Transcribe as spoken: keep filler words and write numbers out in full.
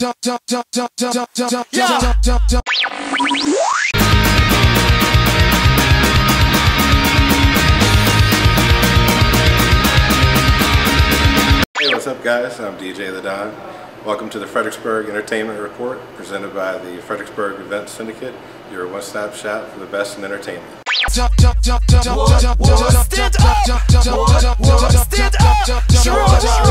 Dump, dump, dump, dump, dump, dump, dump, dump, dump, dump, hey, what's up, guys? I'm D J The Don. Welcome to the Fredericksburg Entertainment Report, presented by the Fredericksburg Event Syndicate, your one-stop shop for the best in entertainment. What, what, stand up! What, what, stand up! George!